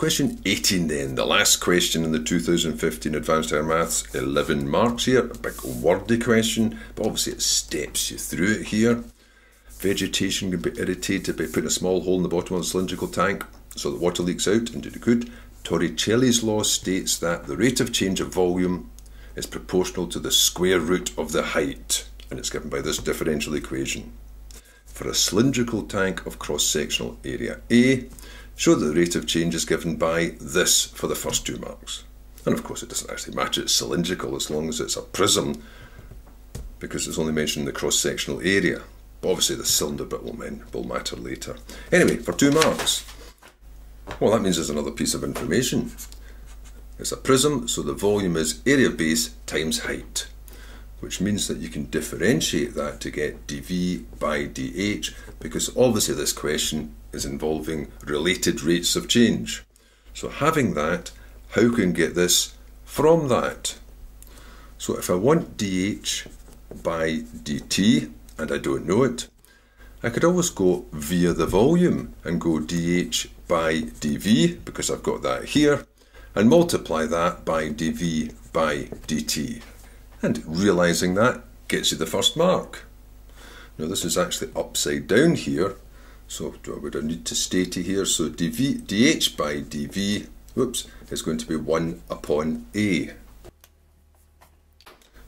Question 18 then, the last question in the 2015 Advanced Air Maths, 11 marks here, a big wordy question, but obviously it steps you through it here. Vegetation can be irritated by putting a small hole in the bottom of a cylindrical tank so that water leaks out into the good. Torricelli's law states that the rate of change of volume is proportional to the square root of the height, and it's given by this differential equation. For a cylindrical tank of cross-sectional area A, show that the rate of change is given by this for the first 2 marks. And of course it doesn't actually matter, it's cylindrical as long as it's a prism, because it's only mentioned in the cross-sectional area. But obviously the cylinder bit will matter later. Anyway, for 2 marks. Well, that means there's another piece of information. It's a prism, so the volume is area of base times height, which means that you can differentiate that to get dV by dH, because obviously this question is involving related rates of change. So having that, how can I get this from that? So if I want dH by dt, and I don't know it, I could always go via the volume and go dH by dV, because I've got that here, and multiply that by dV by dt. And realising that gets you the first mark. Now this is actually upside down here, so would I need to stay to here? So dH by dV, whoops, is going to be 1 upon A.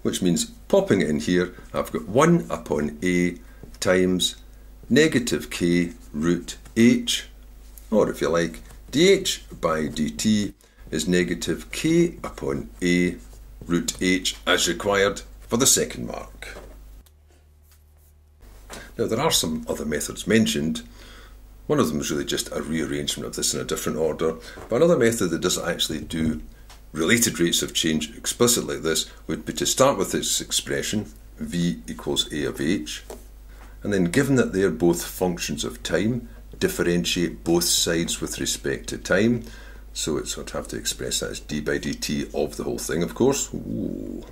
Which means, popping it in here, I've got 1 upon A times negative K root H, or if you like, dH by dt is negative K upon A root H, as required for the second mark. Now there are some other methods mentioned. One of them is really just a rearrangement of this in a different order, but another method that doesn't actually do related rates of change explicitly like this would be to start with this expression, v equals a of h, and then given that they're both functions of time, differentiate both sides with respect to time. So it's going to have to express that as d by dt of the whole thing, of course. Ooh.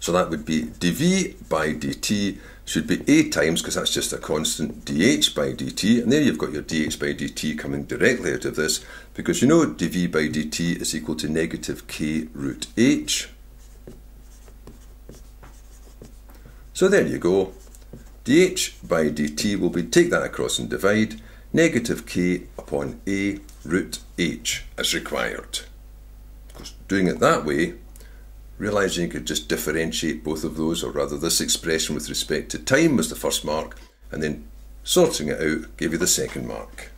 So that would be dv by dt should be a times, because that's just a constant, dh by dt. And there you've got your dh by dt coming directly out of this, because you know dv by dt is equal to negative k root h. So there you go. dh by dt will be, take that across and divide, negative k upon a root h as required. Because doing it that way, realising you could just differentiate both of those, or rather this expression with respect to time was the first mark, and then sorting it out gave you the second mark.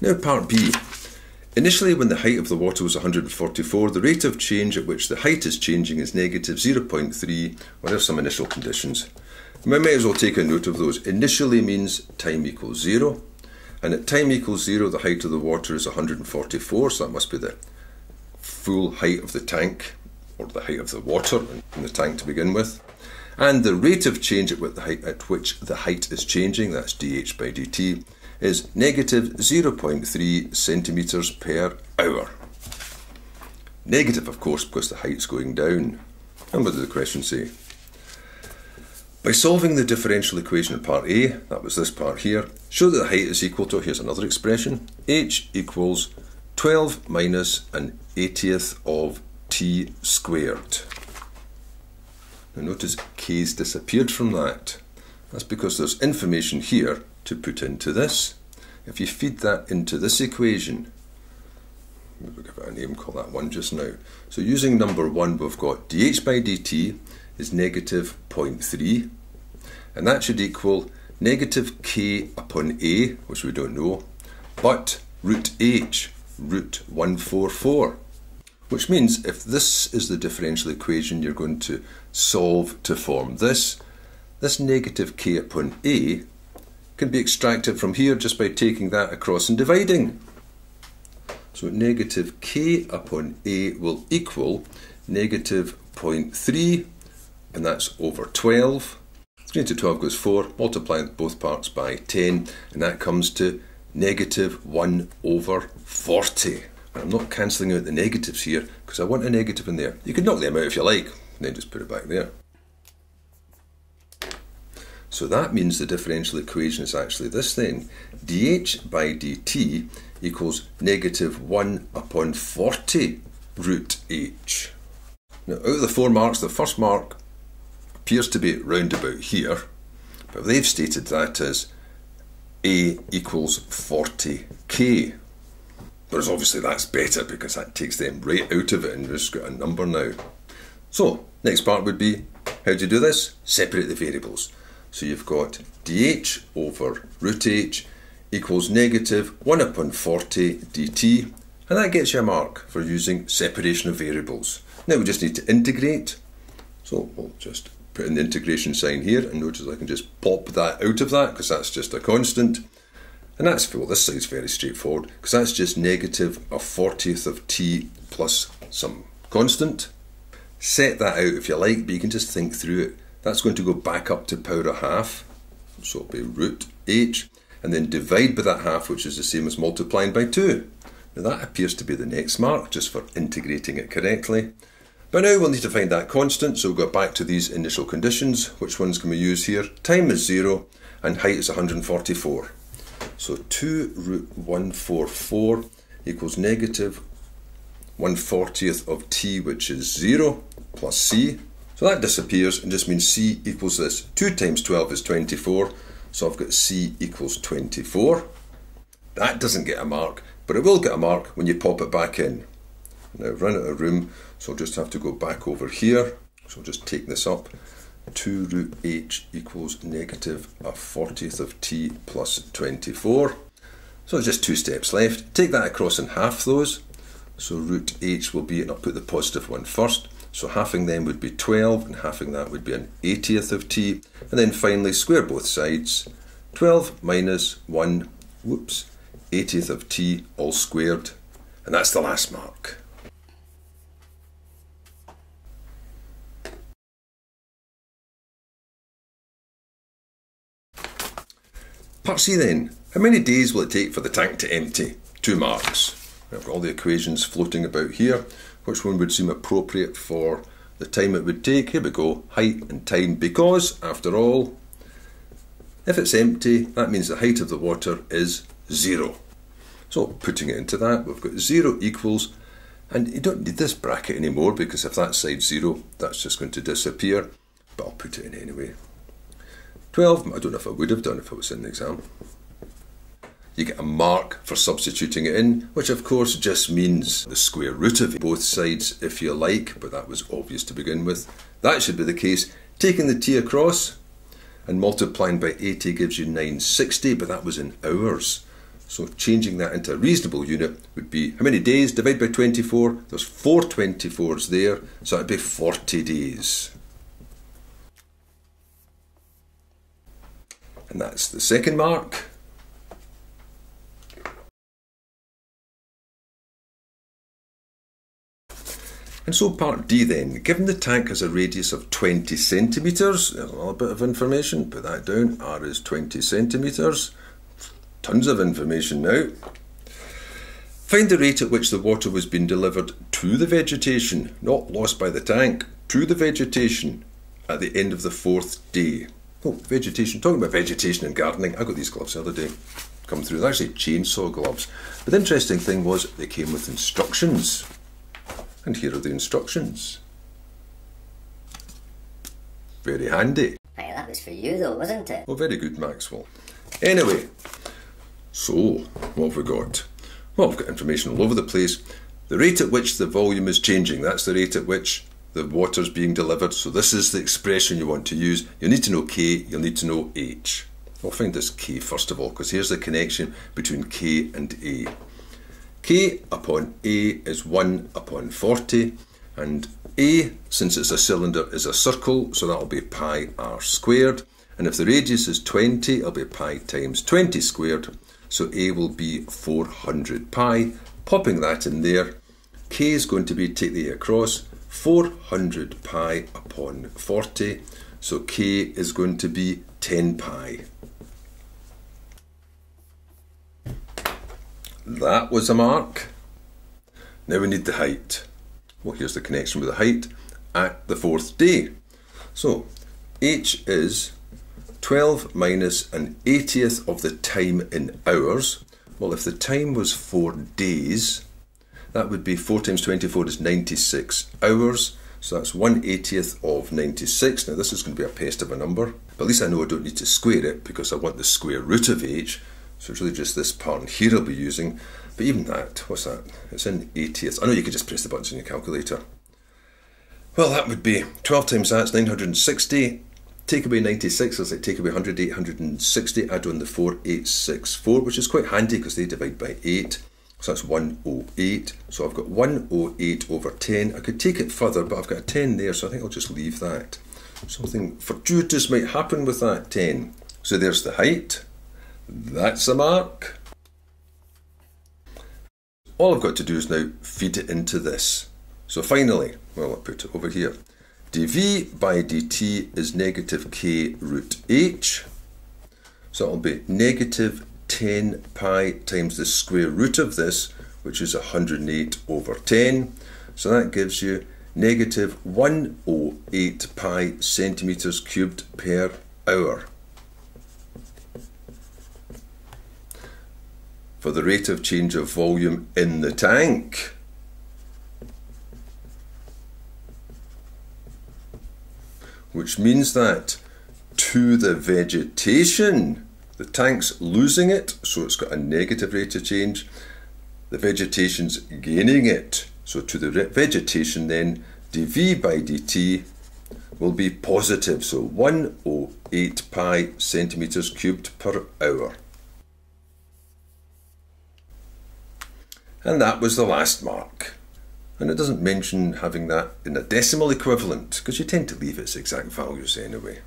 Now part B. Initially, when the height of the water was 144, the rate of change at which the height is changing is negative 0.3, well, there's some initial conditions. We might as well take a note of those. Initially means time equals 0, and at time equals 0 the height of the water is 144, so that must be the full height of the tank, or the height of the water in the tank to begin with. And the rate of change at which the height is changing, that's dH by dt, is negative 0.3 centimetres per hour. Negative, of course, because the height's going down. And what did the question say? By solving the differential equation in part A, that was this part here, show that the height is equal to, here's another expression, h equals 12 minus an 80th of t squared. Now notice k's disappeared from that. That's because there's information here to put into this. If you feed that into this equation, we'll give it a name, call that 1 just now. So using number 1, we've got dH by dt is negative 0.3, and that should equal negative k upon a, which we don't know, but root h, root 144, which means if this is the differential equation you're going to solve to form this, this negative k upon a can be extracted from here just by taking that across and dividing. So negative k upon a will equal negative 0.3, and that's over 12. 3 into 12 goes 4, multiply both parts by 10, and that comes to negative 1 over 40. And I'm not cancelling out the negatives here, because I want a negative in there. You could knock them out if you like, and then just put it back there. So that means the differential equation is actually this thing. dH by dt equals negative 1 upon 40 root h. Now, out of the four marks, the first mark appears to be round about here, but they've stated that as a equals 40k. Whereas obviously that's better because that takes them right out of it and we've just got a number now. So, next part would be, how do you do this? Separate the variables. So you've got dH over root h equals negative 1 upon 40 dt, and that gets you a mark for using separation of variables. Now we just need to integrate. So we'll just put in the integration sign here, and notice I can just pop that out of that because that's just a constant. And that's, well, this side's very straightforward because that's just negative a 40th of t plus some constant. Set that out if you like, but you can just think through it. That's going to go back up to power a half, so it'll be root h, and then divide by that half, which is the same as multiplying by 2. Now that appears to be the next mark, just for integrating it correctly. But now we'll need to find that constant, so we'll go back to these initial conditions. Which ones can we use here? Time is 0, and height is 144. So 2 root 144 equals negative 1/40th of t, which is 0, plus c. So that disappears and just means c equals this. 2 times 12 is 24, so I've got c equals 24. That doesn't get a mark, but it will get a mark when you pop it back in. Now run out of room, so I'll just have to go back over here. So I'll just take this up. 2 root h equals negative a 40th of t plus 24. So there's just two steps left. Take that across and half those. So root h will be, and I'll put the positive one first. So halving them would be 12, and halving that would be an 80th of t. And then finally square both sides. 12 minus 1, whoops, 80th of t all squared. And that's the last mark. Part C then. How many days will it take for the tank to empty? 2 marks. I've got all the equations floating about here. Which one would seem appropriate for the time it would take? Here we go, height and time, because, after all, if it's empty, that means the height of the water is 0. So putting it into that, we've got 0 equals, and you don't need this bracket anymore because if that side's 0, that's just going to disappear, but I'll put it in anyway. 12, I don't know if I would have done if I was in the exam. You get a mark for substituting it in, which of course just means the square root of both sides if you like, but that was obvious to begin with. That should be the case. Taking the t across and multiplying by 80 gives you 960, but that was in hours. So changing that into a reasonable unit would be how many days? Divide by 24, there's 4 24s there, so that'd be 40 days. And that's the second mark. And so part D then, given the tank has a radius of 20 centimetres, there's a little bit of information, put that down, R is 20 centimetres, tons of information now. Find the rate at which the water was being delivered to the vegetation, not lost by the tank, to the vegetation at the end of the 4th day. Oh, vegetation, talking about vegetation and gardening, I got these gloves the other day, come through, they're actually chainsaw gloves. But the interesting thing was they came with instructions. And here are the instructions. Very handy. Hey, that was for you though, wasn't it? Oh, very good, Maxwell. Anyway, so what have we got? Well, we've got information all over the place. The rate at which the volume is changing, that's the rate at which the water's being delivered. So this is the expression you want to use. You'll need to know K, you'll need to know H. We'll find this K first of all, because here's the connection between K and A. K upon A is 1 upon 40, and A, since it's a cylinder, is a circle, so that'll be pi r squared, and if the radius is 20, it'll be pi times 20 squared, so A will be 400 pi. Popping that in there, K is going to be, take the A across, 400 pi upon 40, so K is going to be 10 pi. That was a mark. Now we need the height. Well, here's the connection with the height at the 4th day. So H is 12 minus an 80th of the time in hours. Well, if the time was 4 days, that would be 4 times 24 is 96 hours. So that's 1/80th of 96. Now this is going to be a pest of a number, but at least I know I don't need to square it because I want the square root of h. So it's really just this pattern here I'll be using. But even that, what's that? It's in 80ths. I know you could just press the buttons on your calculator. Well, that would be 12 times that's 960. Take away 96, as I take away 100, 860. Add on the 4, 864, which is quite handy because they divide by 8. So that's 108. So I've got 108 over 10. I could take it further, but I've got a 10 there, so I think I'll just leave that. Something fortuitous might happen with that 10. So there's the height. That's the mark. All I've got to do is now feed it into this. So finally, well, I'll put it over here. dv by dt is negative k root h. So it'll be negative 10 pi times the square root of this, which is 108 over 10. So that gives you negative 108 pi centimetres cubed per hour. For the rate of change of volume in the tank. Which means that to the vegetation, the tank's losing it, so it's got a negative rate of change. The vegetation's gaining it. So to the vegetation then, dv by dt will be positive. So 108 pi centimetres cubed per hour. And that was the last mark. And it doesn't mention having that in a decimal equivalent, because you tend to leave its exact values anyway.